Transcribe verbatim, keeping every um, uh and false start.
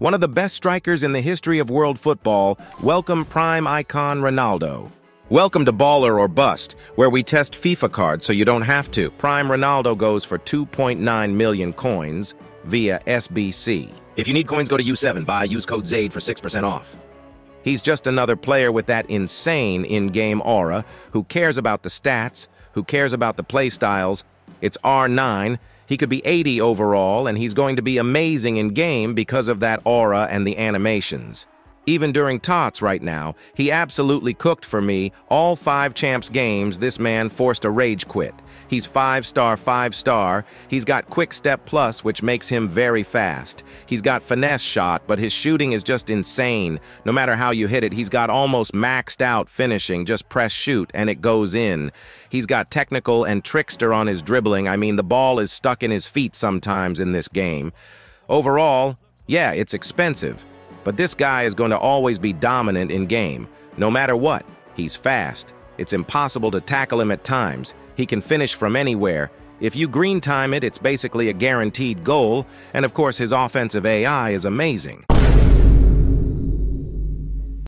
One of the best strikers in the history of world football, welcome prime icon Ronaldo. Welcome to Baller or Bust, where we test FIFA cards so you don't have to. Prime Ronaldo goes for two point nine million coins via S B C. If you need coins, go to U seven, buy, use code Zade for six percent off. He's just another player with that insane in-game aura, who cares about the stats, who cares about the play styles. It's R nine. He could be eighty overall, and he's going to be amazing in game because of that aura and the animations. Even during TOTS right now, he absolutely cooked for me. All five champs games, this man forced a rage quit. He's five-star, five-star. He's got quick step plus, which makes him very fast. He's got finesse shot, but his shooting is just insane. No matter how you hit it, he's got almost maxed out finishing. Just press shoot, and it goes in. He's got technical and trickster on his dribbling. I mean, the ball is stuck in his feet sometimes in this game. Overall, yeah, it's expensive. But this guy is going to always be dominant in game, no matter what. He's fast. It's impossible to tackle him at times. He can finish from anywhere. If you green time it, it's basically a guaranteed goal. And of course, his offensive A I is amazing.